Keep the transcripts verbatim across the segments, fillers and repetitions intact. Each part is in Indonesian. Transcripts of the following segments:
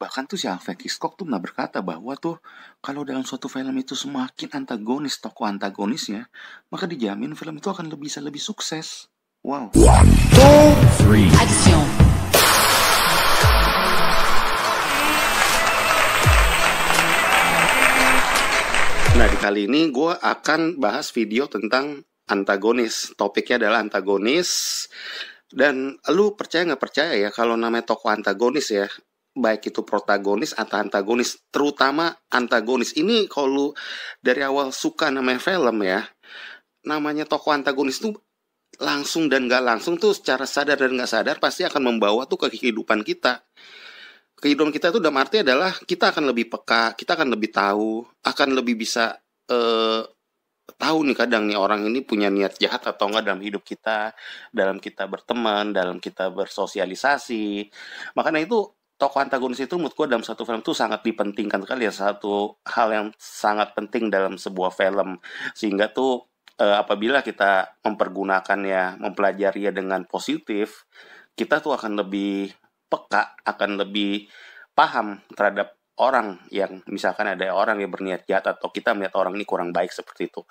Bahkan tuh si Alfred Hitchcock tuh pernah berkata bahwa tuh kalau dalam suatu film itu semakin antagonis tokoh antagonisnya, maka dijamin film itu akan lebih bisa lebih sukses. Wow. One, two, three. Action. Nah, di kali ini gue akan bahas video tentang antagonis. Topiknya adalah antagonis. Dan lu percaya nggak percaya ya kalau namanya tokoh antagonis ya, baik itu protagonis atau antagonis, terutama antagonis ini kalau dari awal suka namanya film ya, namanya tokoh antagonis tuh langsung dan gak langsung tuh secara sadar dan gak sadar pasti akan membawa tuh ke kehidupan kita. Kehidupan kita tuh dalam arti adalah kita akan lebih peka, kita akan lebih tahu, akan lebih bisa eh, tahu nih kadang nih orang ini punya niat jahat atau enggak dalam hidup kita, dalam kita berteman, dalam kita bersosialisasi. Makanya itu tokoh antagonis itu menurut gue dalam satu film itu sangat dipentingkan sekali ya, satu hal yang sangat penting dalam sebuah film, sehingga tuh e, apabila kita mempergunakannya, mempelajarinya dengan positif, kita tuh akan lebih peka, akan lebih paham terhadap orang yang misalkan ada orang yang berniat jahat atau kita melihat orang ini kurang baik seperti itu,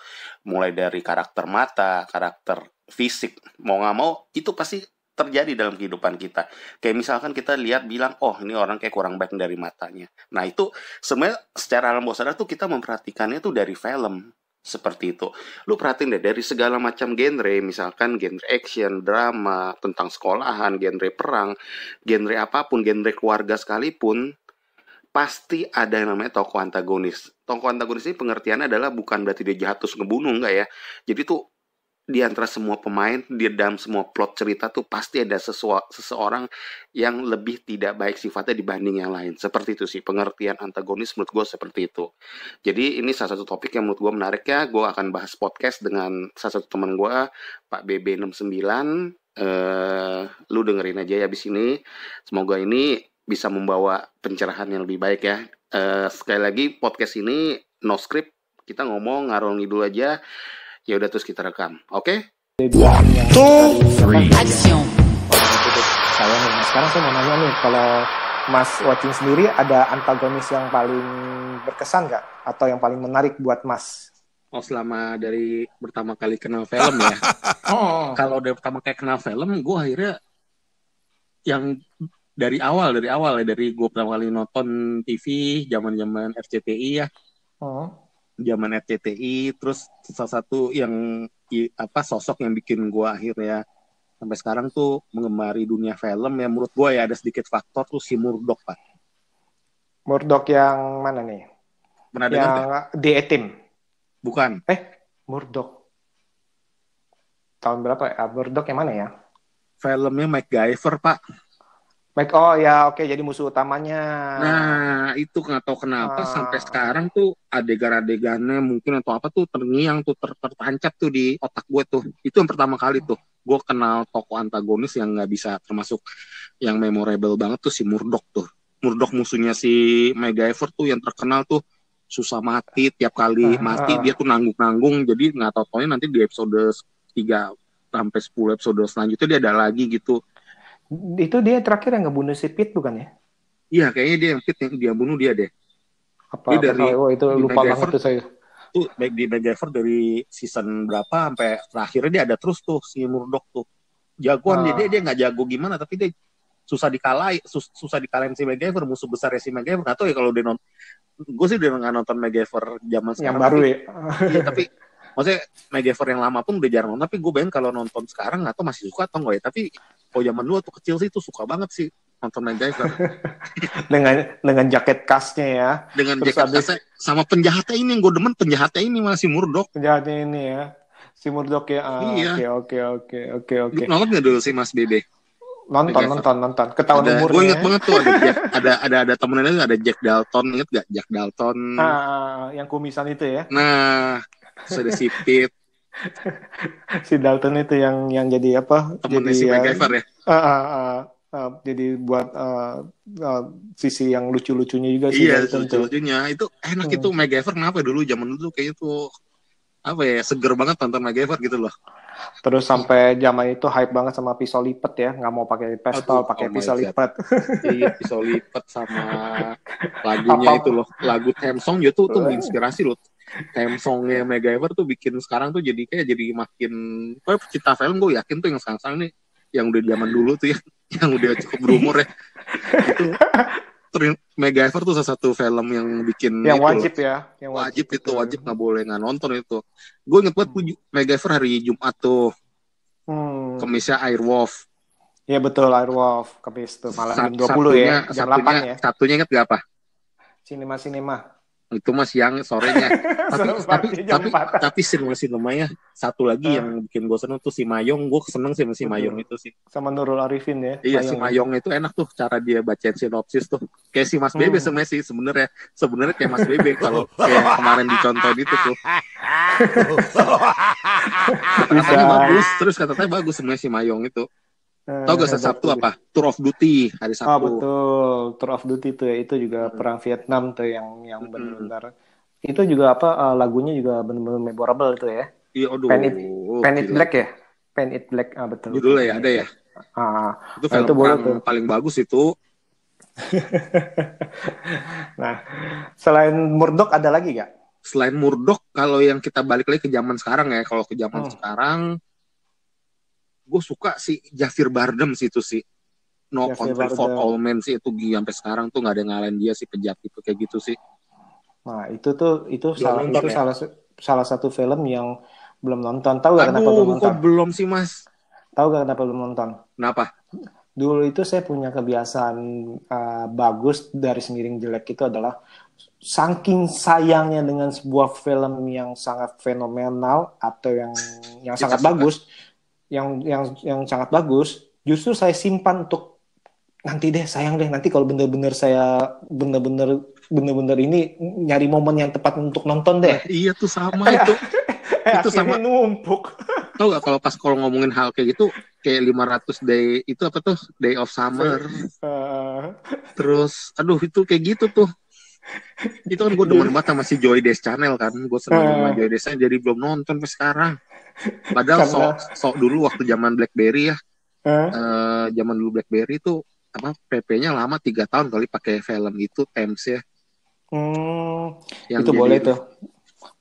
mulai dari karakter mata, karakter fisik, mau nggak mau itu pasti terjadi dalam kehidupan kita. Kayak misalkan kita lihat bilang, oh ini orang kayak kurang baik dari matanya. Nah itu sebenarnya secara alam bawah sadar tuh kita memperhatikannya tuh dari film. Seperti itu. Lu perhatiin deh dari segala macam genre, misalkan genre action, drama, tentang sekolahan, genre perang, genre apapun, genre keluarga sekalipun, pasti ada yang namanya tokoh antagonis. Tokoh antagonis ini pengertiannya adalah bukan berarti dia jahat terus ngebunuh, enggak ya. Jadi tuh di antara semua pemain, di dalam semua plot cerita tuh pasti ada sesuatu, seseorang yang lebih tidak baik sifatnya dibanding yang lain. Seperti itu sih, pengertian antagonis menurut gue seperti itu. Jadi ini salah satu topik yang menurut gue menarik ya. Gue akan bahas podcast dengan salah satu teman gue, Pak B B enam sembilan. Uh, lu dengerin aja ya abis ini. Semoga ini bisa membawa pencerahan yang lebih baik ya. Uh, sekali lagi, podcast ini no script. Kita ngomong, ngarol ngidul aja. Ya udah terus kita rekam, oke? one, two, three Action. Sekarang saya mau nanya nih, kalau Mas watching sendiri ada antagonis yang paling berkesan nggak? Atau yang paling menarik buat Mas? Oh, selama dari pertama kali kenal film ya. Oh. Kalau dari pertama kali kenal film, gue akhirnya yang dari awal, dari awal ya, dari gue pertama kali nonton T V, zaman-zaman R C T I ya. Oh. Zaman R C T I, terus salah satu yang apa sosok yang bikin gue akhirnya sampai sekarang tuh mengemari dunia film yang menurut gue ya ada sedikit faktor tuh si Murdoch, Pak. Murdoch yang mana nih? Pernah yang di A-Team? Bukan. Eh, Murdoch. Tahun berapa ya? Murdoch yang mana ya? Filmnya MacGyver, Pak. Mac- oh ya, oke, jadi musuh utamanya. Nah, itu nggak tahu kenapa ah. sampai sekarang tuh adegan-adegannya mungkin atau apa tuh terngiang tuh ter- tertancap tuh di otak gue tuh. Itu yang pertama kali tuh gue kenal tokoh antagonis yang nggak bisa termasuk yang memorable banget tuh si Murdoch tuh. Murdoch musuhnya si MacGyver tuh yang terkenal tuh susah mati, tiap kali ah. mati dia tuh nanggung-nanggung. Jadi nggak tahu taunya nanti di episode tiga sampai sepuluh episode selanjutnya dia ada lagi gitu. Itu dia terakhir yang ngebunuh si Pete bukan ya? Iya kayaknya dia yang Pete yang dia bunuh dia deh. Apa? Dia dari, oh itu lupa banget tuh saya. Itu baik di MacGyver dari season berapa sampai terakhirnya dia ada terus tuh si Murdoch tuh. Jagoan ah. dia dia nggak jago gimana tapi dia susah dikalai sus, susah dikalahin si MacGyver, musuh besar si MacGyver. Nggak tahu ya kalau dia nonton. Gue sih udah nggak nonton MacGyver zaman sekarang. Yang baru tapi, ya. Iya tapi maksudnya MacGyver yang lama pun udah jarang nonton. Tapi gue bayangin kalau nonton sekarang nggak tahu masih suka atau nggak ya. Tapi oh zaman dulu tuh kecil sih tuh suka banget sih nonton MacGyver. dengan dengan jaket khasnya ya. Dengan terus jaket abis... khasnya sama penjahatnya ini yang gue demen penjahatnya ini malah si Murdoch. Penjahatnya ini ya. Si Murdoch ya. Ah, iya. Oke oke oke oke. Nonton nggak dulu sih Mas Bebe? Nonton MacGyver. nonton nonton. Ketahuan umurnya. Gue inget banget tuh ada Jack, ada ada ada temennya itu ada Jack Dalton, inget gak Jack Dalton? Ah yang kumisan itu ya. Nah ada si Pete. Si Dalton itu yang yang jadi apa? Temennya si MacGyver ya. Uh, uh, uh, uh, jadi buat uh, uh, sisi yang lucu-lucunya juga sih. Iya, lucu-lucunya itu enak hmm. itu MacGyver kenapa dulu zaman dulu kayaknya tuh apa ya seger banget nonton MacGyver gitu loh. Terus sampai zaman itu hype banget sama pisau lipat ya, nggak mau pakai pistol, pakai oh pisau lipat. Iya, pisau lipat sama lagunya apa? Itu loh, lagu theme song juga tuh, tuh menginspirasi loh. Theme songnya MacGyver tuh bikin sekarang tuh jadi kayak jadi makin, oh pecinta film gue yakin tuh yang sekarang nih, yang udah zaman dulu tuh ya, yang udah cukup berumur ya. Itu MacGyver tuh salah satu film yang bikin yang wajib itu, ya yang wajib, wajib itu wajib nggak boleh nggak nonton itu. Gue inget banget hmm. MacGyver hari Jumat tuh hmm. kemisnya Airwolf ya, betul Airwolf kemis tuh malam Sa- jam dua puluh ya, jam delapan ya. Satunya inget gak apa? Sinema-sinema itu mas siang sorenya. Tapi tapi tapi, tapi sinema-sinemanya satu lagi hmm. yang bikin gue seneng tuh si Mayong. Gue seneng sama si Mayong itu sih, sama Nurul Arifin ya. Iya Mayong. Si Mayong itu enak tuh cara dia bacain sinopsis tuh kayak si Mas hmm. Bebe sebenarnya sih sebenarnya sebenarnya kayak Mas Bebe kalau kayak kemarin dicontoh itu tuh. Katanya bagus, terus katanya bagus sebenarnya si Mayong itu. Tau gak hari Sabtu apa? Tour of Duty hari Sabtu. Oh betul, Tour of Duty tuh ya. Itu juga hmm. perang Vietnam tuh yang yang benar-benar hmm. itu juga apa uh, lagunya juga benar-benar memorable tuh ya. Iya, aduh. Paint It, oh, Paint It Black ya? Paint It Black, ah betul. Judulnya ya ada ya? Ah, itu film nah, itu boleh, tuh. Paling bagus itu. Nah, selain Murdoch ada lagi gak? Selain Murdoch kalau yang kita balik lagi ke zaman sekarang ya, kalau ke zaman hmm. sekarang gue suka si Javier Bardem sih itu sih. No Country For Old Men sih itu sampai sekarang tuh nggak ada ngalahin dia sih, penjahat itu kayak gitu sih. Nah itu tuh itu belum salah nonton, itu ya? salah salah satu film yang belum nonton. Tahu gak kenapa belum nonton? Belum sih mas. Tahu gak kenapa belum nonton? Kenapa? Dulu itu saya punya kebiasaan uh, bagus dari semiring jelek itu adalah saking sayangnya dengan sebuah film yang sangat fenomenal atau yang yang sangat bagus. yang yang yang sangat bagus, justru saya simpan untuk nanti deh, sayang deh nanti kalau bener-bener saya bener-bener bener-bener ini nyari momen yang tepat untuk nonton deh. Nah, iya tuh sama itu. Itu sama numpuk. Tahu gak kalau pas kalau ngomongin hal kayak gitu kayak lima ratus day itu apa tuh Day of Summer. Uh... Terus aduh itu kayak gitu tuh. Itu kan gue demen banget sama si Zooey Deschanel kan. Gue seneng uh... sama Zooey Deschanel jadi belum nonton sampai sekarang. Padahal karena... sok sok dulu waktu zaman BlackBerry ya, eh? uh, zaman dulu BlackBerry itu apa P P-nya lama tiga tahun kali pakai film itu Thames ya. Hmm, itu boleh itu. tuh,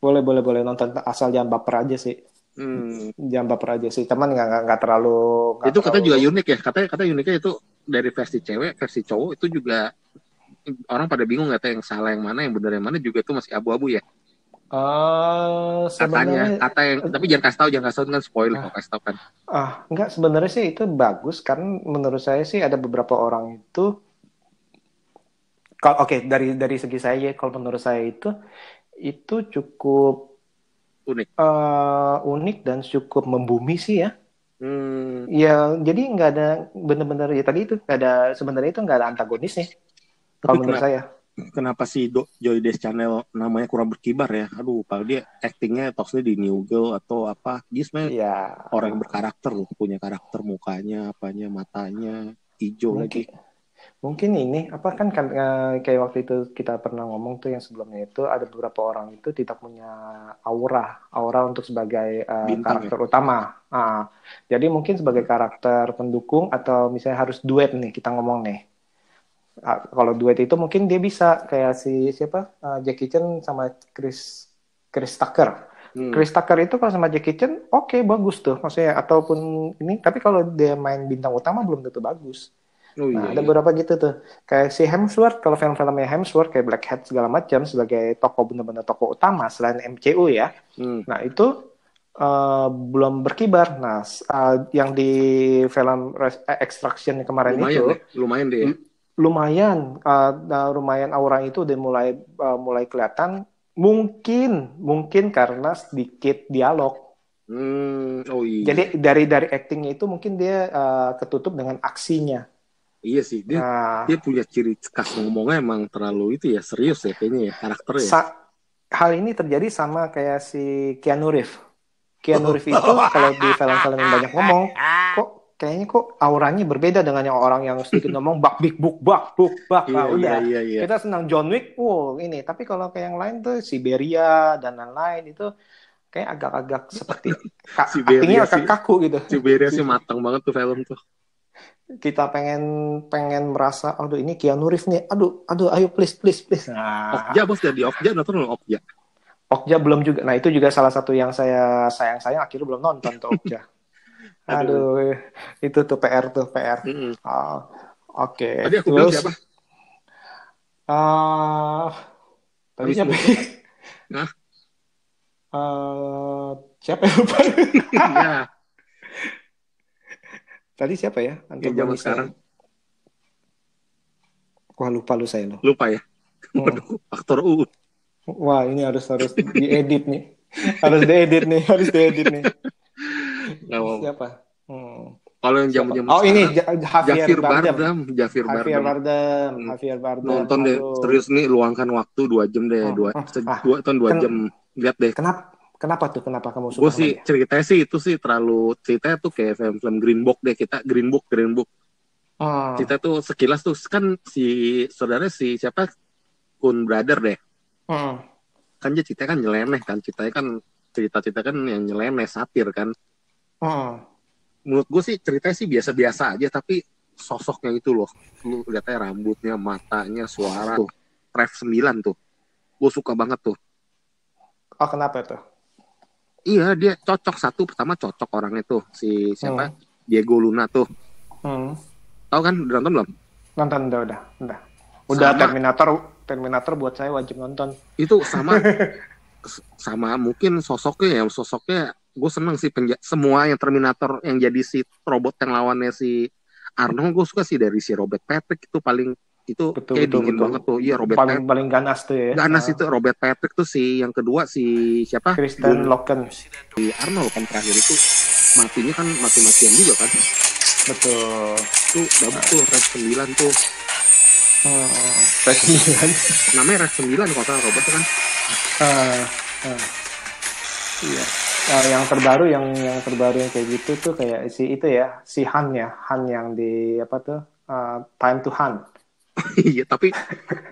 boleh boleh boleh nonton asal jangan baper aja sih, hmm. jangan baper aja sih, teman nggak nggak terlalu. Gak itu kata terlalu... juga unik ya, katanya kata uniknya itu dari versi cewek versi cowok itu juga orang pada bingung nggak tahu yang salah yang mana yang benar yang mana juga itu masih abu-abu ya. Uh, sebenarnya, katanya, kata yang tapi jangan kasih tahu, jangan kasih tahu kan spoiler, uh, kasih tahu kan. Ah, uh, enggak sebenarnya sih itu bagus karena menurut saya sih ada beberapa orang itu, kalau oke okay, dari dari segi saya, kalau menurut saya itu itu cukup unik, uh, unik dan cukup membumi sih ya. Hmm. Ya jadi nggak ada benar-benar ya tadi itu nggak ada sebenarnya itu nggak ada antagonisnya kalau menurut saya. Kenapa sih Zooey Deschanel namanya kurang berkibar ya? Aduh, padahal dia actingnya toksnya di New Girl atau apa. Dia sebenarnya yeah. orang yang berkarakter loh. Punya karakter mukanya, apanya, matanya, hijau lagi. Mungkin ini, apa kan kayak waktu itu kita pernah ngomong tuh yang sebelumnya itu ada beberapa orang itu tidak punya aura. Aura untuk sebagai uh, Bintang, karakter ya? utama. Nah, jadi mungkin sebagai karakter pendukung atau misalnya harus duet nih kita ngomong nih. Kalau duet itu mungkin dia bisa kayak si siapa uh, Jackie Chan sama Chris Chris Tucker. Hmm. Chris Tucker itu kalau sama Jackie Chan oke okay, bagus tuh maksudnya ataupun ini, tapi kalau dia main bintang utama belum tentu bagus. Oh, nah, iya, ada iya. beberapa gitu tuh kayak si Hemsworth kalau film-filmnya Hemsworth kayak Black Hat segala macam sebagai tokoh benar-benar tokoh utama selain M C U ya. Hmm. Nah itu Uh, belum berkibar. Nah uh, yang di film Extraction kemarin lumayan, itu deh. lumayan deh ya. Lumayan, uh, nah, lumayan aura itu udah mulai uh, mulai kelihatan. Mungkin, mungkin karena sedikit dialog. Hmm, oh iya. Jadi dari dari actingnya itu mungkin dia uh, ketutup dengan aksinya. Iya sih, dia, nah, dia punya ciri khas ngomongnya emang terlalu itu ya serius ya kayaknya ya karakternya. Sa- hal ini terjadi sama kayak si Keanu Reeves. Keanu Reeves itu kalau di film-film yang banyak ngomong, kok kayaknya kok auranya berbeda dengan yang orang yang sedikit ngomong bak big buk bak buk bak nah, iya, udah iya, iya. Kita senang John Wick wow ini, tapi kalau kayak yang lain tuh Siberia dan lain-lain itu kayak agak-agak seperti artinya agak kaku gitu. Siberia sih matang banget tuh film tuh. Kita pengen pengen merasa, aduh ini Keanu Reeves nih, aduh aduh ayo please please please. Nah. Okja bos, jadi Okja nonton belum Okja? Okja belum juga. Nah itu juga salah satu yang saya sayang-sayang akhirnya belum nonton tuh Okja. Aduh, aduh itu tuh P R tuh P R. Mm-hmm. Oh, oke. Okay. Tadi aku bilang siapa? Uh, tadi siapa? Nah. Uh, siapa yang lupa? Nah. Tadi siapa ya? Anton ya, sekarang. Wah lupa lu saya lo. Lupa ya. Waduh, hmm. Aktor U. Wah ini harus harus diedit nih. Harus diedit nih. Harus diedit nih. Nggak siapa? Hmm. Kalau yang jam-jam oh sekarang, ini Javier Bardem. Javier Bardem. Bardem. Hmm. Javier Bardem. Nonton deh. Serius nih luangkan waktu dua jam deh. Dua oh, ah, dua atau dua ken- jam. Lihat deh. Kenapa? Kenapa tuh? Kenapa kamu suka? Gue sih ya? Ceritanya sih itu sih terlalu ceritanya tuh kayak film-film Green Book deh kita Green Book Green Book. Oh. Cerita tuh sekilas tuh kan si saudara si siapa Kun Brother deh. Oh. Kan dia cerita kan nyeleneh kan ceritanya kan cerita-cerita kan yang nyeleneh satir kan. Oh. Menurut gue sih ceritanya sih biasa-biasa aja tapi sosoknya itu loh lu lihatnya rambutnya matanya suara tuh ref sembilan tuh gue suka banget tuh. Oh kenapa tuh? Iya dia cocok satu pertama cocok orangnya tuh si siapa hmm. Diego Luna tuh hmm. Tahu kan udah nonton belum? Nonton udah udah udah udah sama. Terminator Terminator buat saya wajib nonton itu sama sama mungkin sosoknya ya sosoknya gue seneng sih penja- semua yang Terminator yang jadi si robot yang lawannya si Arnold gue suka sih dari si Robert Patrick itu paling itu betul, kayak betul, dingin betul. Banget tuh, iya Robert paling Pat- paling ganas tuh ya. Ganas uh, itu Robert Patrick tuh si yang kedua si siapa? Kristen Loken. Si Arnold kan terakhir itu matinya kan mati-matian juga kan. Betul. Tuh bagus tuh Red sembilan tuh. Uh, Red sembilan. Namanya Red sembilan kota Robert kan. Uh, uh. Iya. Nah, yang terbaru yang yang terbaru yang kayak gitu tuh kayak si itu ya, si Han ya, Han yang di apa tuh? Uh, Time to Hunt. Iya, tapi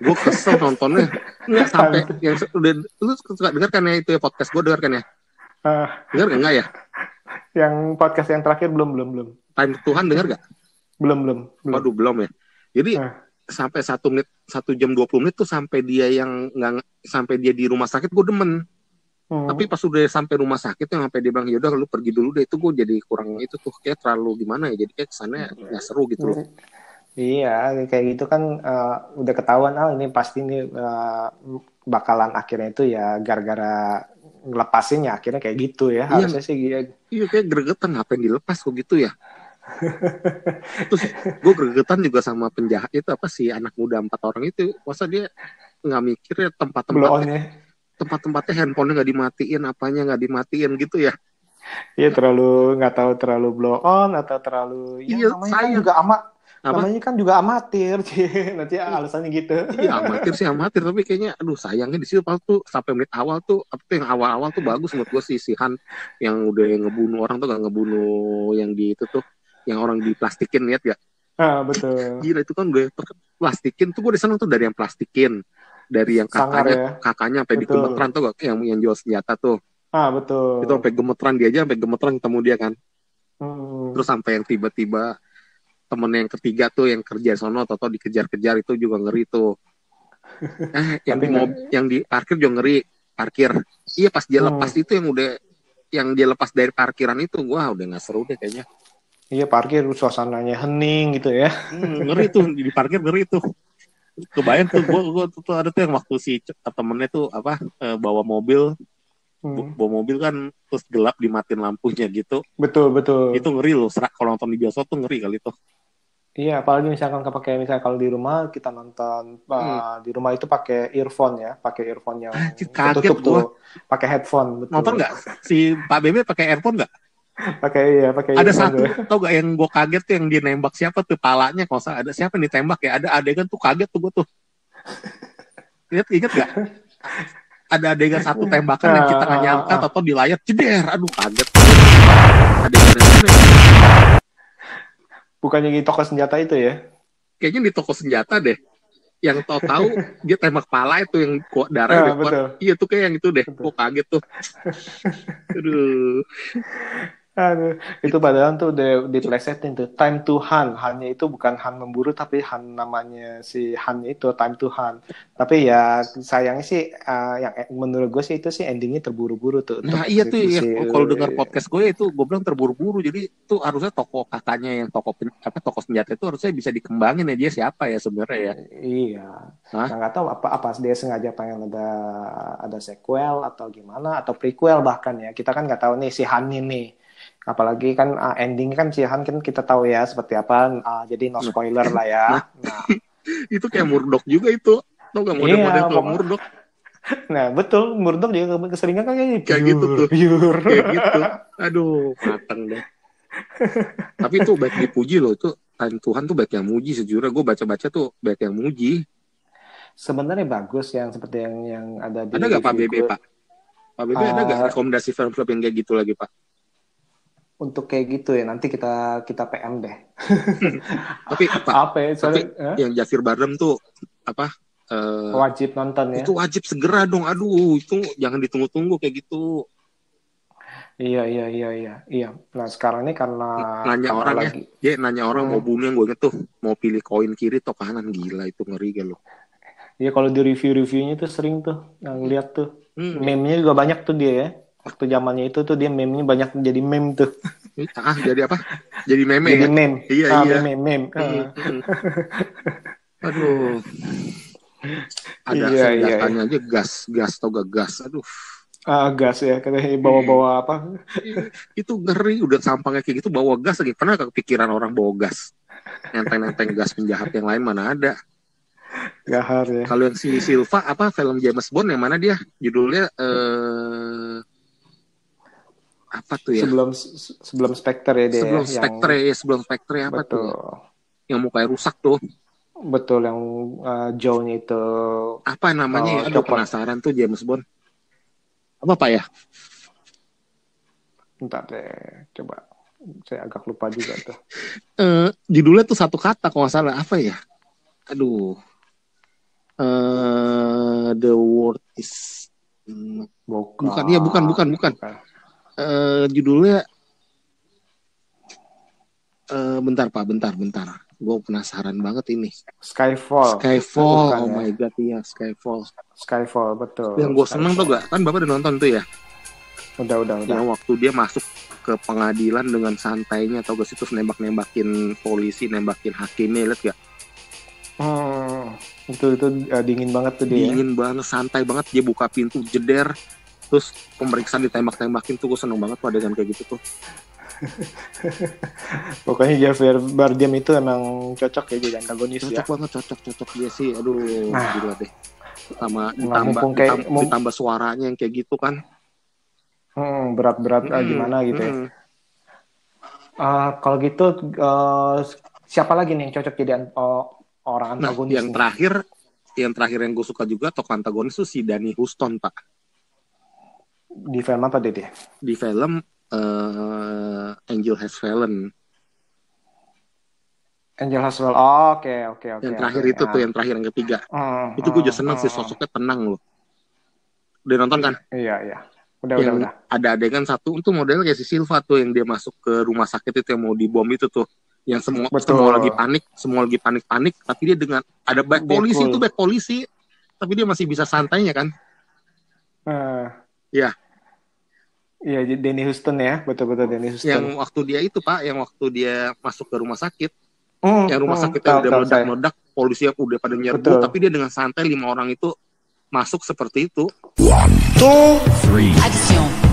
gue kesel nontonnya nggak sampai yang udah lu suka dengar kan ya itu ya podcast gue dengar kan ya uh, dengar nggak ya yang podcast yang terakhir belum belum belum Time Tuhan dengar nggak belum belum waduh belum ya jadi uh. sampai satu menit satu jam dua puluh menit tuh sampai dia yang nggak sampai dia di rumah sakit gue demen uh. Tapi pas udah sampai rumah sakit yang sampai dia bilang yaudah lu pergi dulu deh itu gue jadi kurang itu tuh kayak terlalu gimana ya jadi kayak kesannya nggak seru gitu loh. Iya, kayak gitu kan uh, udah ketahuan ah ini pasti ini uh, bakalan akhirnya itu ya gara-gara ngelepasinnya akhirnya kayak gitu ya. Harusnya iya, sih iya. Iya kayak gregetan ngapain dilepas kok gitu ya. Terus gue gregetan juga sama penjahat itu apa sih anak muda empat orang itu. Masa dia nggak mikir ya tempat-tempatnya, tempat-tempatnya handphonenya nggak dimatiin, apanya nggak dimatiin gitu ya. Iya terlalu nggak tahu terlalu blow on atau terlalu iya, ya namanya saya kan juga amat. Apa? Namanya kan juga amatir, nanti alasannya gitu. Iya amatir sih amatir, tapi kayaknya, aduh sayangnya di situ pas tuh sampai menit awal tuh, apa yang awal-awal tuh bagus menurut gue si Han yang udah ngebunuh orang tuh gak ngebunuh yang di itu tuh, yang orang diplastikin lihat gak? Ah betul. Gila itu kan gue plastikin tuh gue di sana tuh dari yang plastikin, dari yang kakaknya, ya? Kakaknya sampai di gemeteran tuh gak? Yang yang jual senjata tuh. Ah betul. Itu sampai gemeteran dia aja, sampai gemeteran ketemu dia kan. Hmm. Terus sampai yang tiba-tiba temen yang ketiga tuh yang kerja sono atau dikejar-kejar itu juga ngeri tuh. Eh, yang di mob, yang di parkir juga ngeri, parkir. Iya pas dia lepas hmm. itu yang udah yang dia lepas dari parkiran itu gua udah enggak seru deh kayaknya. Iya parkir suasananya hening gitu ya. Hmm, ngeri tuh di parkir ngeri tuh. Kebayang tuh gua, gua tuh ada tuh yang waktu si temennya tuh apa bawa mobil hmm. bawa mobil kan terus gelap dimatiin lampunya gitu. Betul, betul. Itu ngeri loh, serak kalau nonton di bioskop tuh ngeri kali tuh. Iya, apalagi misalkan pakai misalkan kalau di rumah kita nonton hmm. uh, di rumah itu pakai earphone ya, pakai earphone yang tertutup tuh, pakai headphone. Betul. Nonton nggak? Si Pak Bebe pakai earphone nggak? Pakai ya, pakai. Ada satu, tau gak yang gue kaget tuh yang dinembak siapa tuh palanya, kalau ada siapa yang ditembak ya, ada adegan tuh kaget tuh gue tuh. Ingat ingat nggak? Ada adegan satu tembakan yang kita nggak nyangka, atau di layar ceder, aduh kaget. Adegan. Bukannya di toko senjata itu ya? Kayaknya di toko senjata deh. yang tau tahu dia tembak pala itu yang kuat darah, nah, iya tuh kayak yang itu deh, kok kaget tuh. Aduh. Aduh, itu padahal tuh udah diplesetin tuh Time to Hunt. Hunt-nya itu bukan Han memburu, tapi Han namanya si Han itu Time to Hunt. Tapi ya sayangnya sih uh, yang menurut gue sih itu sih endingnya terburu-buru tuh. Nah iya tuh si, ya. Kalau dengar podcast gue itu gue bilang terburu-buru. Jadi tuh harusnya tokoh katanya yang tokoh apa tokoh senjata itu harusnya bisa dikembangin ya, dia siapa ya sebenarnya ya. Iya. Hah? Nah, nggak tahu apa apa dia sengaja pengen ada ada sequel atau gimana atau prequel bahkan ya. Kita kan nggak tahu nih si Han ini. Apalagi kan uh, ending kan si Han kan kita tahu ya seperti apa, uh, jadi no spoiler lah ya. Nah. Itu kayak Murdoch juga itu, tau gak model model iya, film Murdoch. Nah betul, Murdoch juga keseringan kan kayak, kayak gitu tuh, pure. Kayak gitu. Aduh, mateng deh. Tapi itu baik dipuji loh, itu Tuhan tuh baik yang muji sejujurnya. Gue baca-baca tuh baik yang muji. Sebenarnya bagus yang seperti yang yang ada di. Ada gak Pak B B Pak? Pak B B uh, ada gak rekomendasi film-film yang kayak gitu lagi Pak? Untuk kayak gitu ya nanti kita kita P M deh. Tapi apa? apa ya, soalnya, tapi eh? Yang Javier Bardem tuh apa? Uh, wajib nonton ya. Itu wajib segera dong. Aduh, itu jangan ditunggu-tunggu kayak gitu. Iya iya iya iya iya. Nah sekarang ini karena nanya karena orang lagi... ya, dia nanya orang hmm. mau bunuh yang gue inget tuh mau pilih koin kiri atau kanan, gila itu ngeri kan lo. Iya kalau di review-reviewnya tuh sering tuh yang lihat tuh hmm. meme-nya juga banyak tuh dia ya. Waktu zamannya itu tuh dia meme-nya banyak jadi meme tuh. Ah, jadi apa? Jadi meme jadi ya? Meme. Iya, ah, iya. Meme, meme. Uh. Aduh. Ada iya, senjatanya iya. aja gas. Gas atau gak gas? Aduh. Ah, gas ya. Katanya bawa-bawa apa. Itu ngeri. Udah sampangnya kayak gitu bawa gas lagi. Pernah gak kepikiran orang bawa gas? Nenteng-nenteng gas penjahat yang lain mana ada. Gahar ya. Kalau yang si Silva, apa film James Bond yang mana dia? Judulnya... Uh... apa tuh ya? Sebelum sebelum Spectre ya dia. Sebelum yang... Spectre ya, sebelum Spectre apa betul. Tuh? Yang mukanya rusak tuh. Betul yang uh, Joe-nya itu. Apa namanya? Oh, Aduh, penasaran tuh James Bond. Apa Pak ya? Bentar deh, coba. Saya agak lupa juga tuh. uh, judulnya tuh satu kata kalau nggak salah apa ya? Aduh. Uh, the word is bukan. bukan ya bukan bukan bukan. bukan. Uh, judulnya uh, bentar Pak, bentar, bentar. Gue penasaran banget ini. Skyfall. Skyfall. Bukan, oh ya? My God, iya Skyfall. Skyfall betul. Yang gue seneng tuh gak? Kan Bapak udah nonton tuh ya? Udah, udah, udah. Ya, waktu dia masuk ke pengadilan dengan santainya, atau gak sih terus nembak-nembakin polisi, nembakin hakimnya, liat gak? Hmm, itu itu uh, dingin banget tuh dia. Dingin banget, santai banget. Dia buka pintu, jeder. Terus pemeriksaan ditembak-tembakin tuh gue seneng banget pada dengan kayak gitu tuh. Pokoknya Javier Bardem itu emang cocok ya jadi antagonis ya. Cocok banget, cocok-cocok dia sih. Aduh, nah, gila deh. Sama ditambah, kayak, ditambah, mung... ditambah suaranya yang kayak gitu kan. Hmm, berat-berat hmm, ah, gimana gitu hmm. ya. Uh, kalau gitu uh, siapa lagi nih yang cocok jadi an- oh, orang antagonis? Nah, yang nih? terakhir, yang terakhir yang gue suka juga tokoh antagonis tuh si Danny Huston Pak. Di film apa deh dia? Di film uh, Angel Has Fallen. Angel Has Fallen. Oh, oke, okay, oke, okay, oke. Okay, yang terakhir okay, itu yeah. tuh, yang terakhir yang ketiga. Mm, itu gue mm, juga senang mm, sih sosoknya tenang loh. Udah nonton kan? Iya, iya. Udah, yang udah, udah. Ada adegan satu itu modelnya kayak si Silva tuh yang dia masuk ke rumah sakit itu yang mau dibom itu tuh. Yang semua Betul. semua lagi panik, semua lagi panik-panik, tapi dia dengan ada back polisi itu back polisi, tapi dia masih bisa santainya kan? Uh. Iya. Iya, Danny Huston ya, betul-betul Danny Huston. Yang waktu dia itu Pak, yang waktu dia masuk ke rumah sakit, mm, yang rumah mm, sakit yang udah meledak-meledak, polisi yang udah pada nyerbu, betul. Tapi dia dengan santai lima orang itu masuk seperti itu. One, two, three, action.